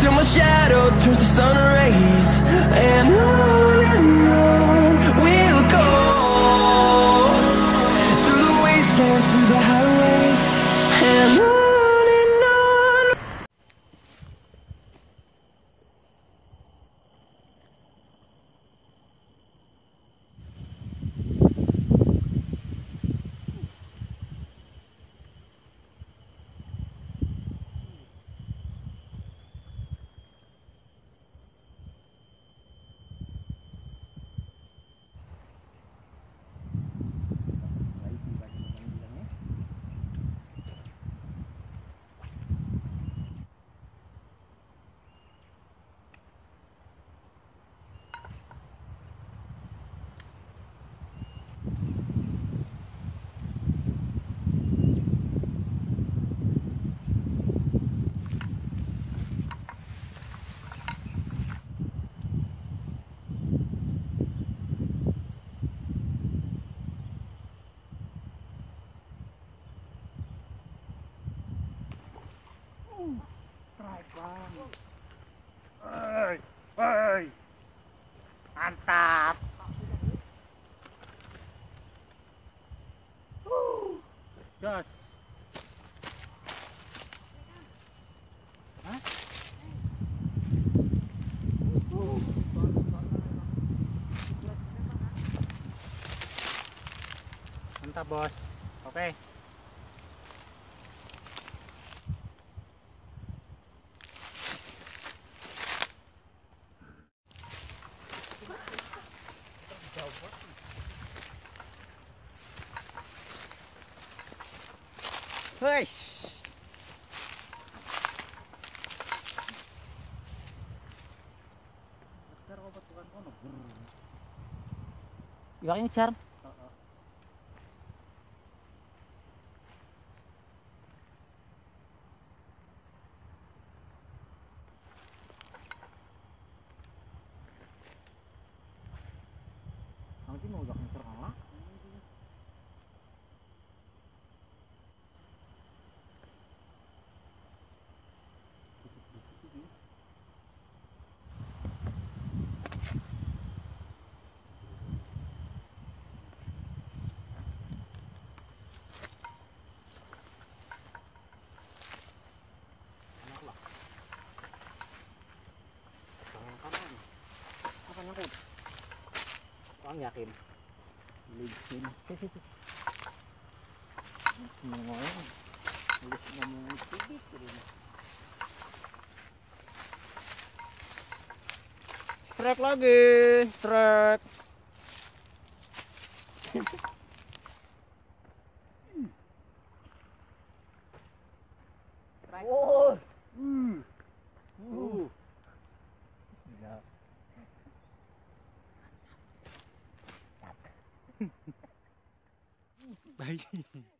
till my shadow turns to sun rays. And on we'll go, through the wastelands, through the highways, and on Hei, mantap. Gas. Hah? Mantap, bos. Oke. Nice. Yang cer. Yakin licin strike lagi, strike. Oh. Bye.